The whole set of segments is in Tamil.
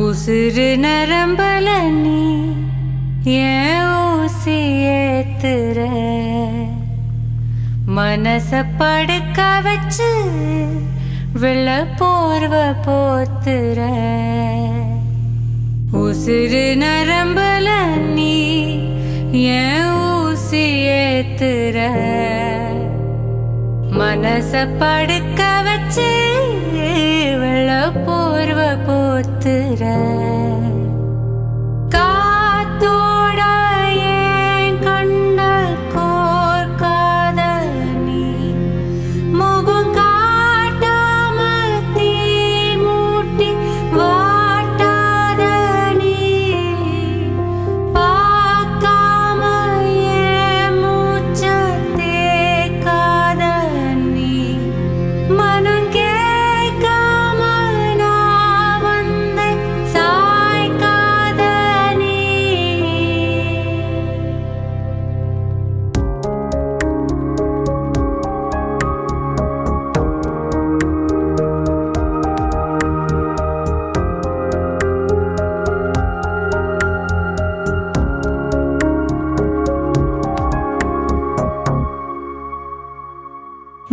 ಉಸಿರು ನರಂಬಲನಿ ತರ மனச படுக்க வச்சு விழ போர்வ போத்துற உசுறு நரம்பல நீ ஏன் ஊசி ஏத்துற மனச படுக்க வச்சு விழ போர்வ போத்துற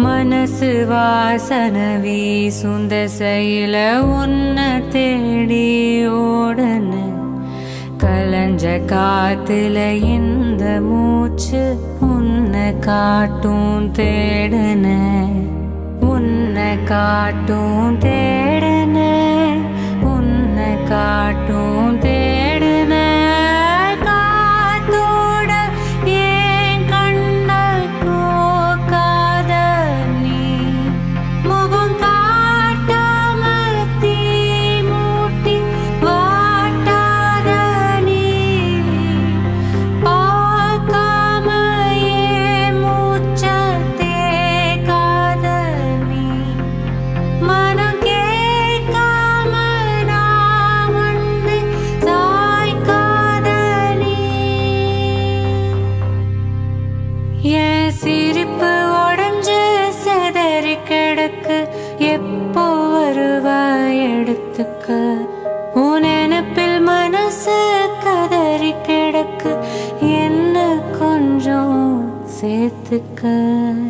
மனசு வாசன வீசுந்த செயல உன்னை தேடி ஓடன கலஞ்ச காத்துல இந்த மூச்சு உன்னை காட்டும் தேடன உன்னை காட்டும் தேடன உன்னை காட்டும் தேடன சேர்த்துக்க